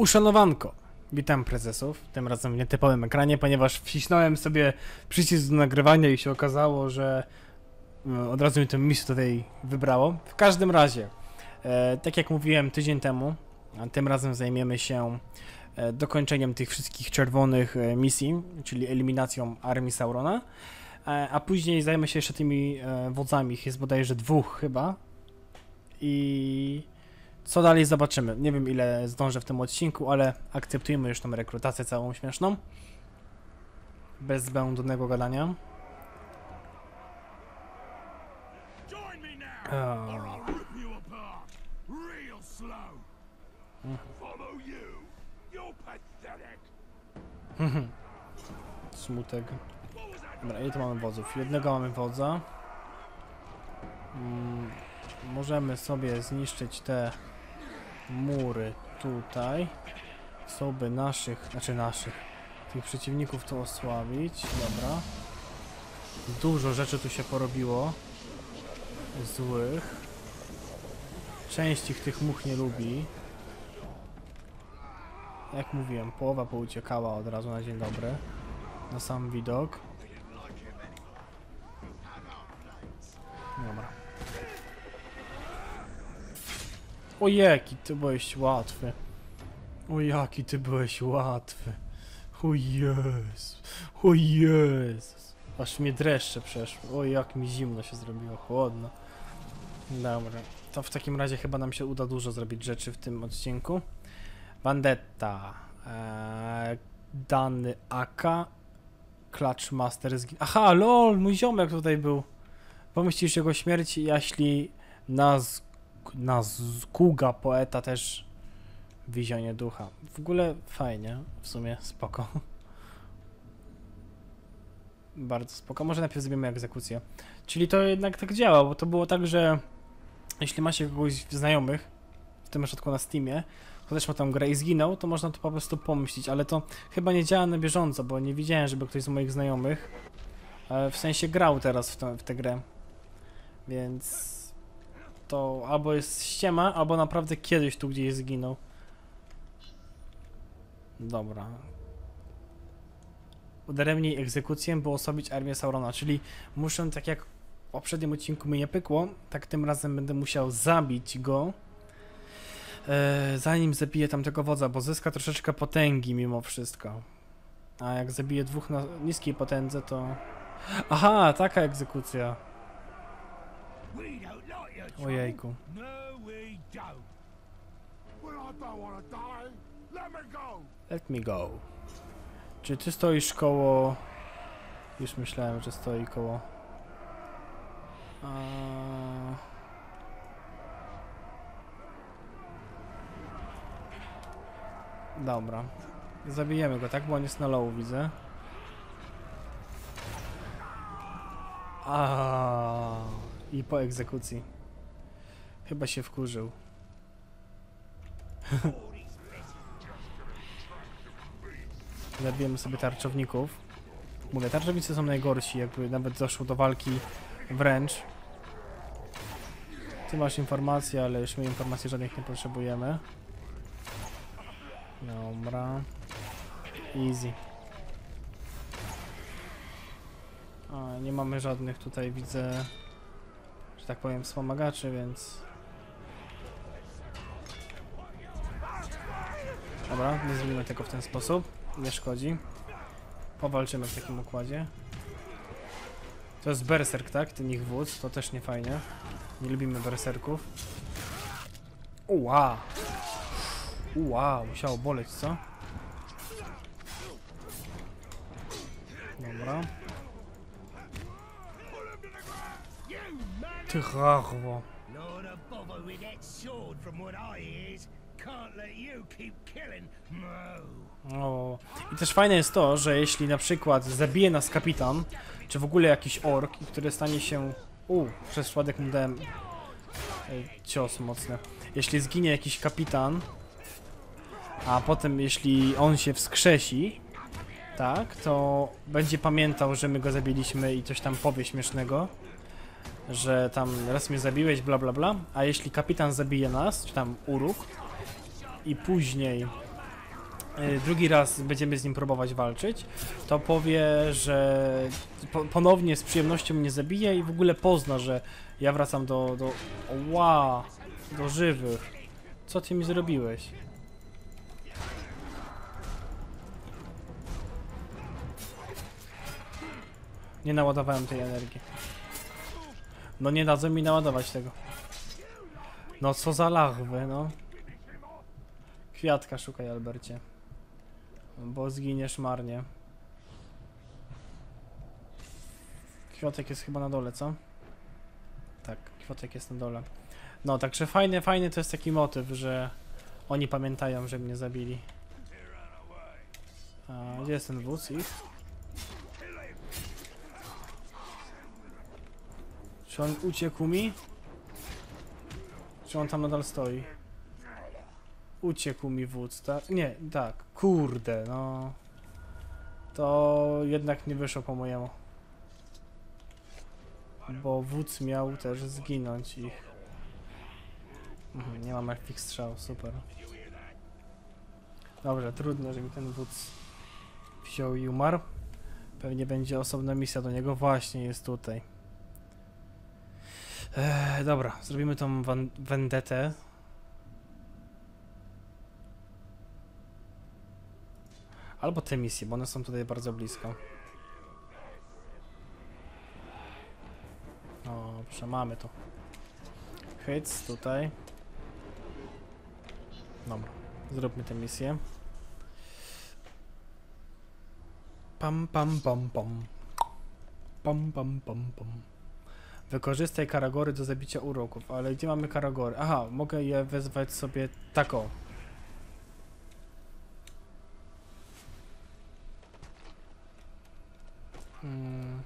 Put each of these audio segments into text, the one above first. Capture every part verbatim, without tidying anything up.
Uszanowanko! Witam prezesów, tym razem w nietypowym ekranie, ponieważ wcisnąłem sobie przycisk do nagrywania i się okazało, że od razu mi tę misję tutaj wybrało. W każdym razie, tak jak mówiłem tydzień temu, tym razem zajmiemy się dokończeniem tych wszystkich czerwonych misji, czyli eliminacją armii Saurona, a później zajmę się jeszcze tymi wodzami, ich jest bodajże dwóch chyba. I co dalej zobaczymy. Nie wiem, ile zdążę w tym odcinku, ale akceptujmy już tą rekrutację całą śmieszną. Bez zbędnego gadania. Oh. Mhm. Smutek. Dobra, i tu mamy wodzów. Jednego mamy wodza. Mm, możemy sobie zniszczyć te mury tutaj. Co by naszych, znaczy naszych, tych przeciwników tu osłabić. Dobra. Dużo rzeczy tu się porobiło. Złych. Część ich tych much nie lubi. Jak mówiłem, połowa pouciekała od razu na dzień dobry. Na sam widok. Dobra. O jaki ty byłeś łatwy. O jaki ty byłeś łatwy. O Jezus. O Jezus. Aż mnie dreszcze przeszło. O jak mi zimno się zrobiło. Chłodno. Dobra. To w takim razie chyba nam się uda dużo zrobić rzeczy w tym odcinku. Bandetta. Eee, dany A K. Clutch Master zginął. Aha, lol, mój ziomek tutaj był. Pomyślisz jego śmierć, jeśli nas, nas zguga poeta też w wizjonie ducha. W ogóle fajnie, w sumie spoko. Bardzo spoko. Może najpierw zrobimy egzekucję. Czyli to jednak tak działa, bo to było tak, że jeśli macie kogoś znajomych, w tym przypadku na Steamie, kto też ma tam grę i zginął, to można to po prostu pomyśleć, ale to chyba nie działa na bieżąco, bo nie widziałem, żeby ktoś z moich znajomych w sensie grał teraz w, to, w tę grę. Więc to albo jest ściema, albo naprawdę kiedyś tu gdzieś zginął. Dobra. Udaremnij egzekucję, by osłabić armię Saurona, czyli muszę, tak jak w poprzednim odcinku mi nie pykło, tak tym razem będę musiał zabić go, e, zanim zabiję tamtego wodza, bo zyska troszeczkę potęgi mimo wszystko. A jak zabiję dwóch na niskiej potędze, to... Aha, taka egzekucja. Ojejku. Let me go. Czy ty stoisz koło... Już myślałem, że stoi koło... Eee... Dobra. Zabijemy go, tak? Bo on jest na low, widzę. A i po egzekucji. Chyba się wkurzył. Zabijemy sobie tarczowników. Mówię, tarczownicy są najgorsi, jakby nawet doszło do walki wręcz. Ty masz informacje, ale już my informacji żadnych nie potrzebujemy. Dobra. Easy. A, nie mamy żadnych tutaj, widzę, że tak powiem, wspomagaczy, więc... Dobra, nie zrobimy tego w ten sposób. Nie szkodzi. Powalczymy w takim układzie. To jest berserk, tak? Ten ich wódz, to też nie fajnie. Nie lubimy berserków. Uła! Uła, musiało boleć, co? Dobra. Trachwo. O. I też fajne jest to, że jeśli na przykład zabije nas kapitan, czy w ogóle jakiś ork, który stanie się... U, przez przypadek mu dałem cios mocny. Jeśli zginie jakiś kapitan, a potem jeśli on się wskrzesi, tak, to będzie pamiętał, że my go zabiliśmy i coś tam powie śmiesznego, że tam raz mnie zabiłeś, bla bla bla. A jeśli kapitan zabije nas, czy tam uruk, i później drugi raz będziemy z nim próbować walczyć, to powie, że po, ponownie z przyjemnością mnie zabije i w ogóle pozna, że ja wracam do... do oła, do żywych. Co ty mi zrobiłeś? Nie naładowałem tej energii. No nie dadzą mi naładować tego. No co za lachwy, no. Kwiatka szukaj, Albercie. Bo zginiesz marnie. Kwiatek jest chyba na dole, co? Tak, kwiatek jest na dole. No, także fajny, fajny to jest taki motyw, że oni pamiętają, że mnie zabili. A, gdzie jest ten wóz ich? Czy on uciekł mi? Czy on tam nadal stoi? Uciekł mi wódz, tak? Nie, tak. Kurde, no. To jednak nie wyszło po mojemu. Bo wódz miał też zginąć ich. Mhm, nie mam jak fix strzał, super. Dobrze, trudno, że mi ten wódz wziął i umarł. Pewnie będzie osobna misja do niego. Właśnie jest tutaj. Eee, dobra, zrobimy tą wendetę. Albo te misje, bo one są tutaj bardzo blisko. O, proszę, mamy to. Hits tutaj. Dobra, zróbmy tę misję. Pam, pam, pam, pam. Pam, pam, pam, pam. Wykorzystaj Karagory do zabicia uroków. Ale gdzie mamy Karagory? Aha, mogę je wezwać sobie taką. Hmm.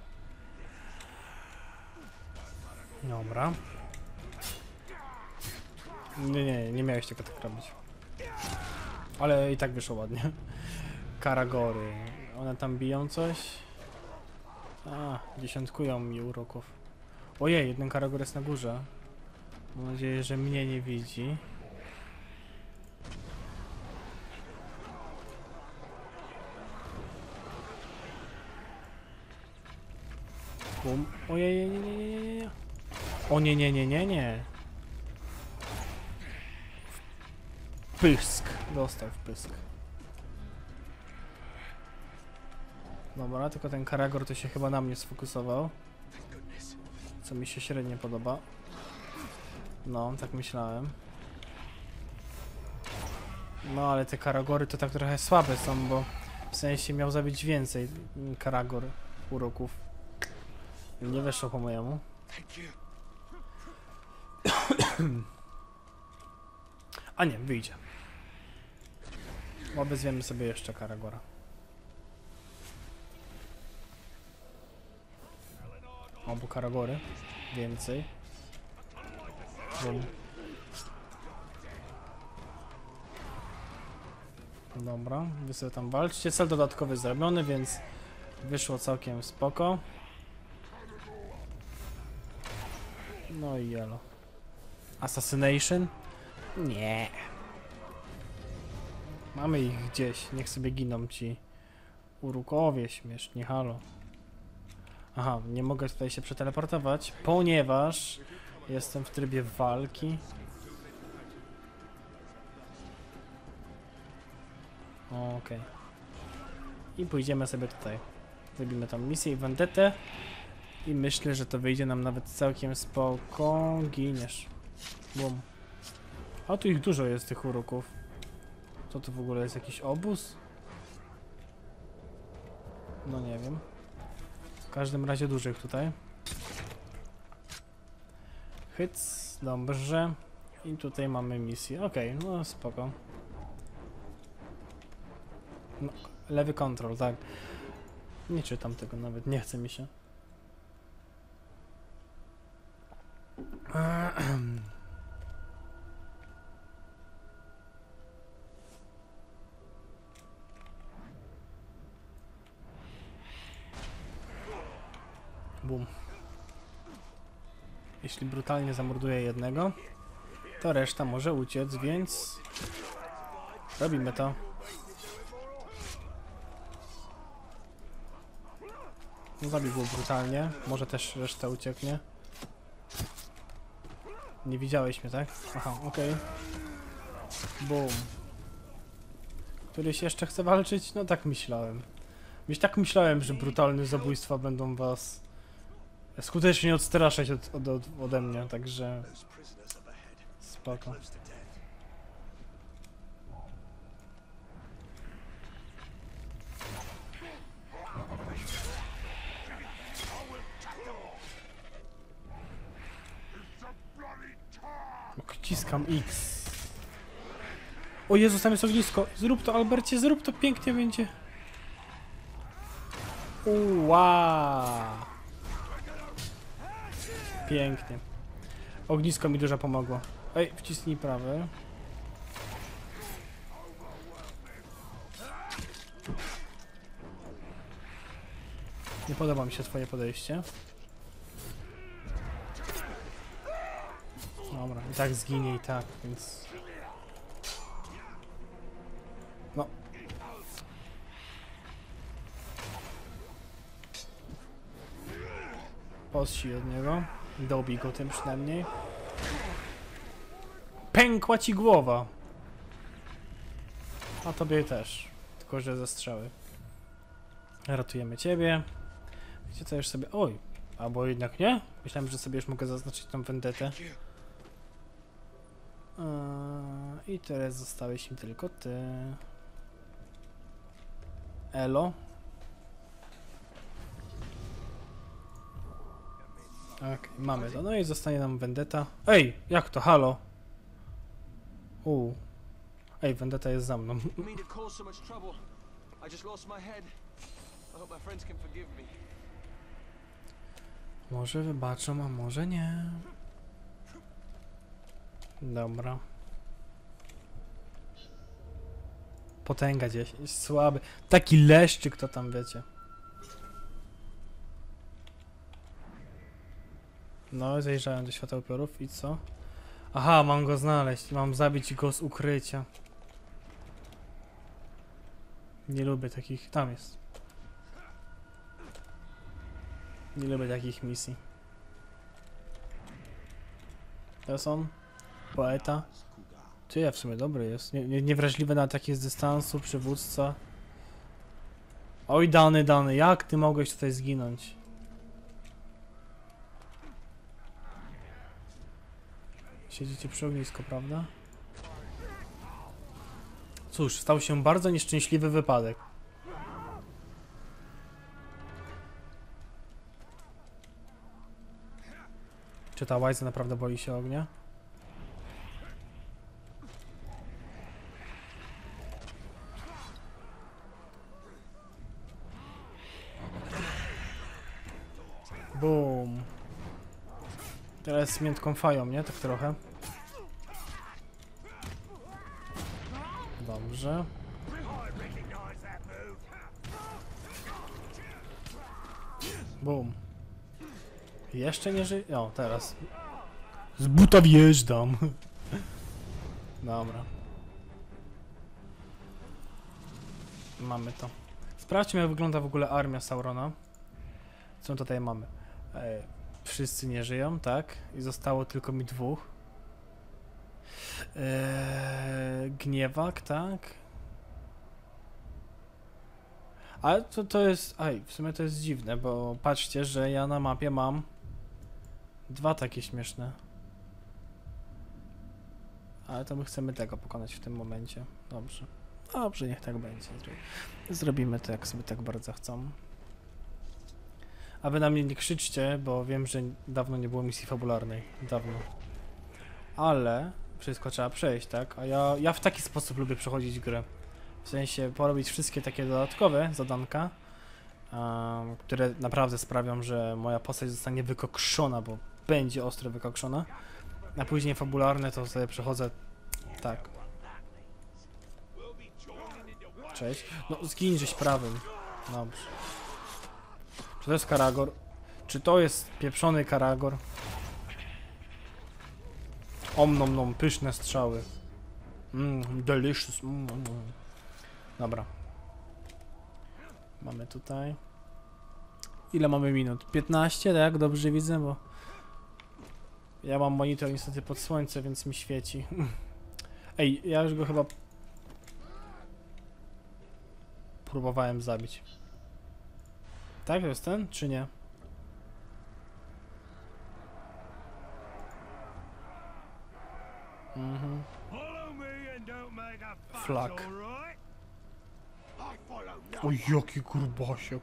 Dobra. Nie, nie, nie miałeś tego tak robić. Ale i tak wyszło ładnie. Karagory. One tam biją coś? A, dziesiątkują mi uroków. Ojej, jeden Karagor jest na górze. Mam nadzieję, że mnie nie widzi. Bum. Ojej, nie, nie, nie, nie, nie. O nie, nie, nie, nie, nie. Pysk. Dostał w pysk. Dobra, tylko ten Karagor to się chyba na mnie sfokusował. Co mi się średnio podoba. No, tak myślałem. No, ale te Karagory to tak trochę słabe są, bo w sensie miał zabić więcej Karagor uroków. Nie weszło po mojemu. A nie, wyjdzie. Obezwiemy sobie jeszcze Karagora. Obu Karagory. Więcej. Bum. Dobra, wy sobie tam walczcie. Cel dodatkowy zrobiony, więc wyszło całkiem spoko. No i jelo. Assassination? Nie. Mamy ich gdzieś. Niech sobie giną ci urukowie śmieszni. Halo. Aha, nie mogę tutaj się przeteleportować, ponieważ jestem w trybie walki. Okej. Okay. I pójdziemy sobie tutaj. Zrobimy tam misję i vendetę. I myślę, że to wyjdzie nam nawet całkiem spoko. Giniesz. Bum. A tu ich dużo jest, tych uroków. Co to w ogóle jest? Jakiś obóz? No nie wiem. W każdym razie dużych tutaj. Hyc, dobrze. I tutaj mamy misję. Okej, okay, no spoko. No, lewy kontrol, tak. Nie czytam tego nawet, nie chce mi się. Bum. Jeśli brutalnie zamorduję jednego, to reszta może uciec, więc robimy to. No, zabił go brutalnie. Może też reszta ucieknie. Nie widziałeś mnie, tak? Aha, okej. Okay. Boom. Któryś jeszcze chce walczyć? No tak myślałem. Już tak myślałem, że brutalne zabójstwa będą was skutecznie odstraszać od, od, od, ode mnie, także... Spoko. Ciskam X. O Jezu, tam jest ognisko. Zrób to, Albercie, zrób to, pięknie będzie. Uła. Pięknie. Ognisko mi dużo pomogło. Ej, wcisnij prawy. Nie podoba mi się twoje podejście. Dobra, i tak zginie i tak, więc... No. Posij od niego. Dobij go tym przynajmniej. Pękła ci głowa! A tobie też. Tylko, że ze strzały. Ratujemy ciebie. Wiecie co, już sobie... Oj! Albo jednak nie? Myślałem, że sobie już mogę zaznaczyć tą wendetę. I teraz zostałeś im tylko ty. Elo. Okej, okay, mamy to. No i zostanie nam vendetta. Ej, jak to? Halo? U. Ej, vendetta jest za mną. Może wybaczą, a może nie. Dobra. Potęga gdzieś, jest słaby. Taki leszczyk to tam, wiecie. No, zajrzałem do świata upiorów i co? Aha, mam go znaleźć. Mam zabić go z ukrycia. Nie lubię takich... Tam jest. Nie lubię takich misji. To są... Poeta. Ty, ja w sumie dobry jest. Nie, nie, niewrażliwy na takie z dystansu, przywódca. Oj, Dany, Dany, jak ty mogłeś tutaj zginąć? Siedzicie przy ognisku, prawda? Cóż, stał się bardzo nieszczęśliwy wypadek. Czy ta łajza naprawdę boi się ognia? Boom. Teraz z miętką fają, nie? Tak trochę. Dobrze. Boom. Jeszcze nie żyje. O, teraz. Z buta wjeżdżam. Dobra. Mamy to. Sprawdźmy, jak wygląda w ogóle armia Saurona. Co tutaj mamy? E, wszyscy nie żyją, tak? I zostało tylko mi dwóch. E, gniewak, tak? Ale to, to jest... Aj, w sumie to jest dziwne, bo patrzcie, że ja na mapie mam dwa takie śmieszne. Ale to my chcemy tego pokonać w tym momencie. Dobrze. Dobrze, niech tak będzie. Zrobimy to, jak sobie tak bardzo chcą. A wy na mnie nie krzyczcie, bo wiem, że dawno nie było misji fabularnej. Dawno. Ale wszystko trzeba przejść, tak? A ja, ja w taki sposób lubię przechodzić grę. W sensie porobić wszystkie takie dodatkowe zadanka, um, które naprawdę sprawią, że moja postać zostanie wykokszona, bo będzie ostro wykokszona. A później fabularne to sobie przechodzę tak. Cześć. No zginąłeś prawym. Dobrze. Czy to jest Karagor? Czy to jest pieprzony Karagor? Om nom nom, pyszne strzały. Mmm, delicious. Mm, mm. Dobra. Mamy tutaj. Ile mamy minut? piętnaście, tak? Dobrze widzę, bo... Ja mam monitor niestety pod słońce, więc mi świeci. Ej, ja już go chyba... Próbowałem zabić. Tak, to jest ten, czy nie? Mhm. Flak. O, jaki grubasiek.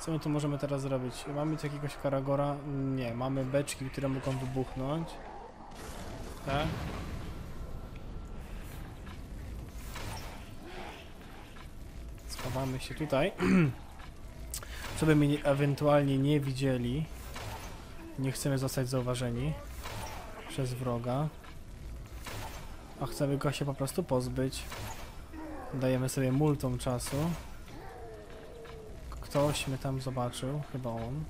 Co my tu możemy teraz zrobić? Mamy tu jakiegoś karagora? Nie, mamy beczki, które mogą wybuchnąć. Tak? Schowamy się tutaj. Co by mnie ewentualnie nie widzieli. Nie chcemy zostać zauważeni przez wroga. A chcemy go się po prostu pozbyć. Dajemy sobie multum czasu. Ktoś mnie tam zobaczył, chyba on.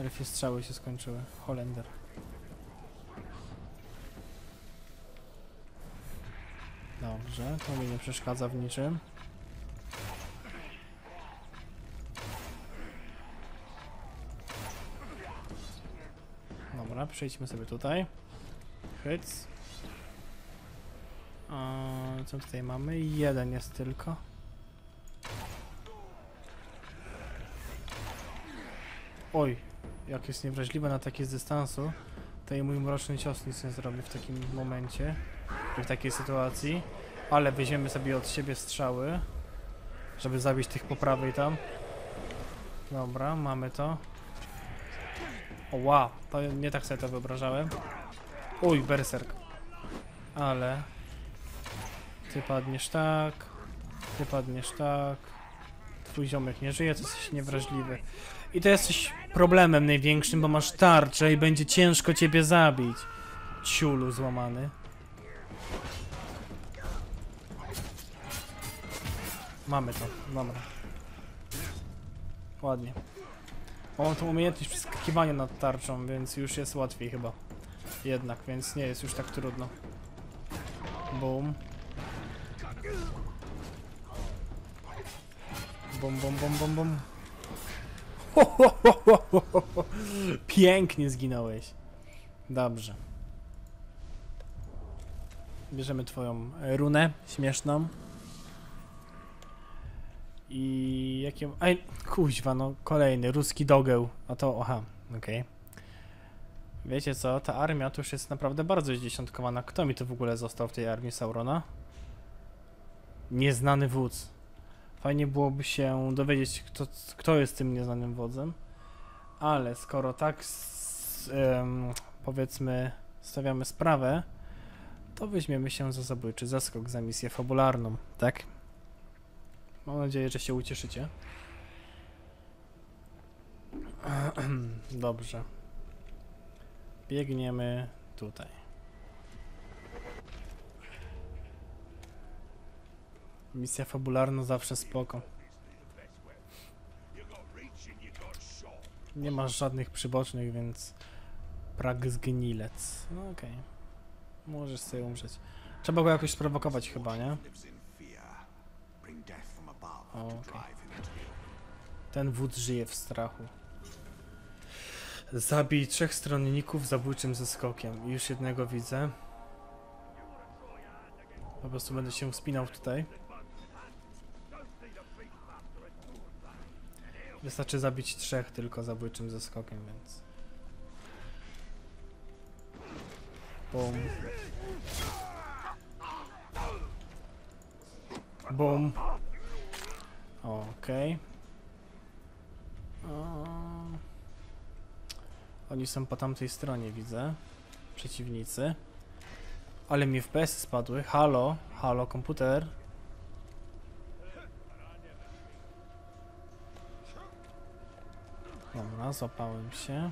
Elfie strzały się skończyły. Holender. Dobrze, to mi nie przeszkadza w niczym. Dobra, przejdźmy sobie tutaj. Hyc. Eee, co tutaj mamy? Jeden jest tylko. Oj, jak jest niewrażliwe na takie z dystansu, to i mój mroczny cios nic nie zrobi w takim momencie, w takiej sytuacji. Ale weźmiemy sobie od siebie strzały, żeby zabić tych po prawej tam. Dobra, mamy to. O, wow, to nie tak sobie to wyobrażałem. Uj, berserk. Ale... Ty padniesz tak, ty padniesz tak. Twój ziomek nie żyje, to jesteś niewrażliwy. I to jest coś problemem największym, bo masz tarczę i będzie ciężko ciebie zabić. Ciulu złamany. Mamy to, dobra. Ładnie. Mam tą umiejętność przeskakiwania nad tarczą, więc już jest łatwiej chyba. Jednak, więc nie jest już tak trudno. Boom. Bum, bum, bum, bum, bum. Ho, ho, ho, ho, ho, ho. Pięknie zginąłeś. Dobrze. Bierzemy twoją runę śmieszną. I jakie... Aj, kuźwa, no kolejny, ruski dogeł. A to, aha, okej. Okay. Wiecie co, ta armia to już jest naprawdę bardzo zdziesiątkowana. Kto mi to w ogóle został w tej armii Saurona? Nieznany wódz. Fajnie byłoby się dowiedzieć, kto, kto jest tym nieznanym wodzem. Ale skoro tak, z, ym, powiedzmy, stawiamy sprawę, to weźmiemy się za zabójczy zaskok, za misję fabularną, tak? Mam nadzieję, że się ucieszycie. Dobrze. Biegniemy tutaj. Misja fabularna zawsze spoko. Nie masz żadnych przybocznych, więc... Prag zgnilec. No okej. Okay. Możesz sobie umrzeć. Trzeba go jakoś sprowokować chyba, nie? Okay. Ten wódz żyje w strachu. Zabij trzech stronników zabójczym zeskokiem. Już jednego widzę. Po prostu będę się wspinał tutaj. Wystarczy zabić trzech tylko zabójczym zeskokiem, więc... Bum. Bum. Okej. Okay. Oni są po tamtej stronie, widzę. Przeciwnicy. Ale mi F P S spadły. Halo, halo, komputer. Dobra, złapałem się.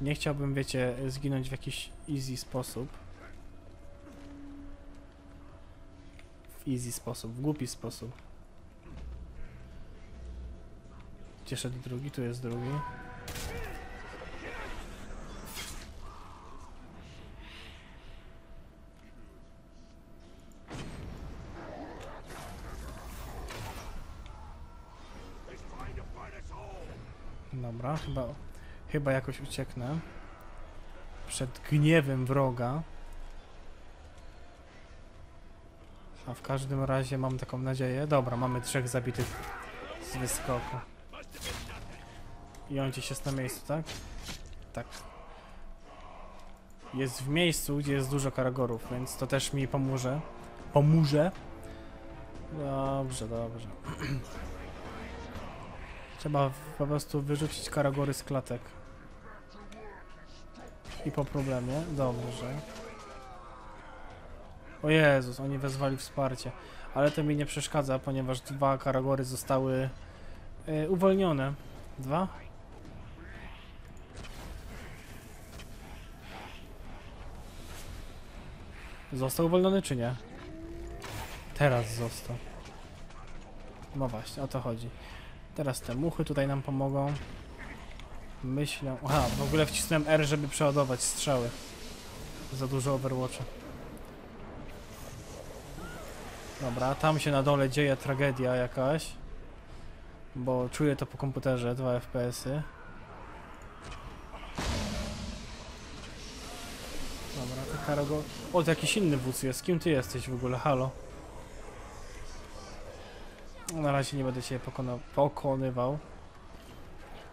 Nie chciałbym, wiecie, zginąć w jakiś easy sposób. W easy sposób, w głupi sposób. Gdzie szedł drugi? Tu jest drugi. Dobra, chyba, chyba jakoś ucieknę przed gniewem wroga. A w każdym razie mam taką nadzieję. Dobra, mamy trzech zabitych z wyskoku. I on gdzieś jest na miejscu, tak? Tak. Jest w miejscu, gdzie jest dużo karagorów, więc to też mi pomoże. Pomóże? Dobrze, dobrze. Trzeba po prostu wyrzucić karagory z klatek. I po problemie. Dobrze. O Jezus, oni wezwali wsparcie. Ale to mi nie przeszkadza, ponieważ dwa karagory zostały y, uwolnione. Dwa? Został uwolniony czy nie? Teraz został. No właśnie, o to chodzi. Teraz te muchy tutaj nam pomogą. Myślę... Aha, w ogóle wcisnąłem R, żeby przeładować strzały. Za dużo Overwatcha. Dobra, tam się na dole dzieje tragedia jakaś. Bo czuję to po komputerze, dwa F P S y. Dobra, to Karago... O, to jakiś inny wódz jest. Kim ty jesteś w ogóle? Halo? Na razie nie będę cię pokona... pokonywał.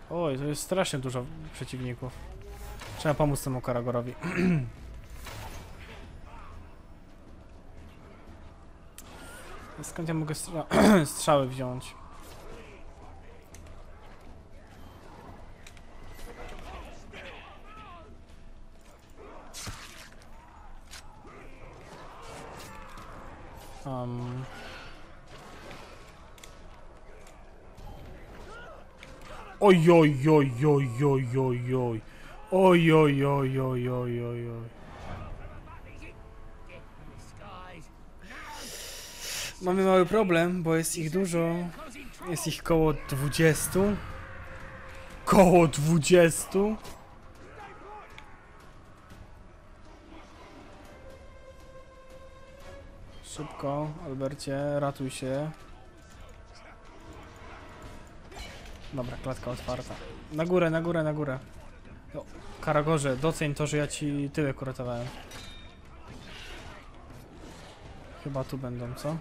Oj, to jest strasznie dużo przeciwników. Trzeba pomóc temu Karagorowi. Skąd ja mogę stra... strzały wziąć? Um... Oj, oj, oj, oj, oj, oj, oj. Oj, oj, oj, oj, oj, oj, oj. Mamy mały problem, bo jest ich dużo. Jest ich koło dwudziestu. Koło dwudziestu. Szybko, Albercie, ratuj się. Dobra, klatka otwarta. Na górę, na górę, na górę. O, Karagorze, doceń to, że ja ci tyłek uratowałem. Chyba tu będą, co?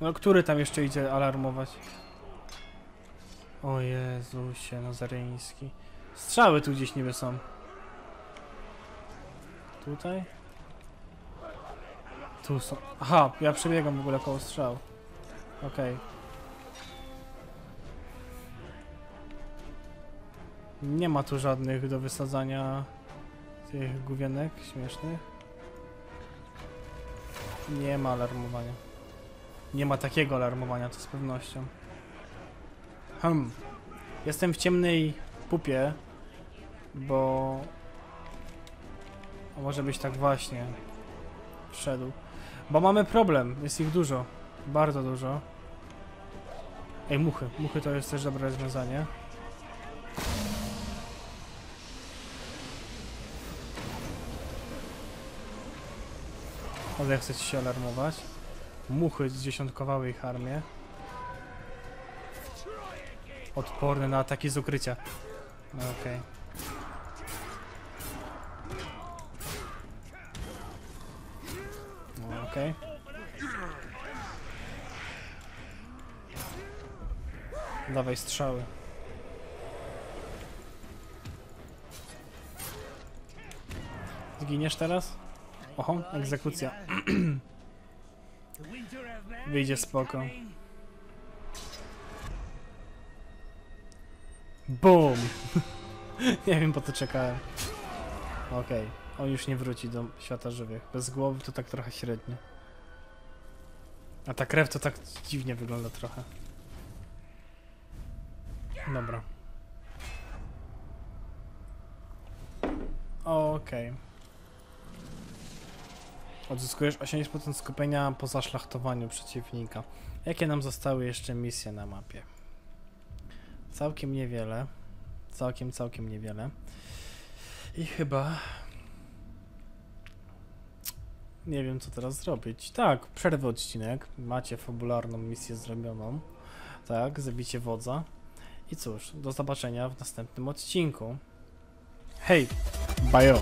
No, który tam jeszcze idzie alarmować? O Jezusie Nazareński. Strzały tu gdzieś niby są. Tutaj? Tu są. Aha, ja przebiegam w ogóle koło strzał. Okej. Okay. Nie ma tu żadnych do wysadzania tych gówienek śmiesznych. Nie ma alarmowania. Nie ma takiego alarmowania, to z pewnością. Hmm. Jestem w ciemnej pupie, bo... A może być tak właśnie. Wszedł. Bo mamy problem, jest ich dużo. Bardzo dużo. Ej, muchy. Muchy to jest też dobre rozwiązanie. Ale chcecie się alarmować. Muchy zdziesiątkowały ich armię. Odporne na ataki z ukrycia. Okej. Okay. Okej. Okay. Dawaj strzały. Zginiesz teraz? Oho, egzekucja. Wyjdzie spoko. Boom! Nie wiem po co czekałem. Okej, okay. On już nie wróci do świata żywych. Bez głowy to tak trochę średnio. A ta krew to tak dziwnie wygląda trochę. Dobra. Okej. Okay. Odzyskujesz osiemdziesiąt procent skupienia po zaszlachtowaniu przeciwnika. Jakie nam zostały jeszcze misje na mapie? Całkiem niewiele. Całkiem, całkiem niewiele. I chyba... Nie wiem co teraz zrobić. Tak, przerwę odcinek. Macie fabularną misję zrobioną. tak, zabicie wodza. I cóż, do zobaczenia w następnym odcinku. Hej, bajo!